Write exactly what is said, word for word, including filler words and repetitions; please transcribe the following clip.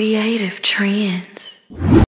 Creative Trends.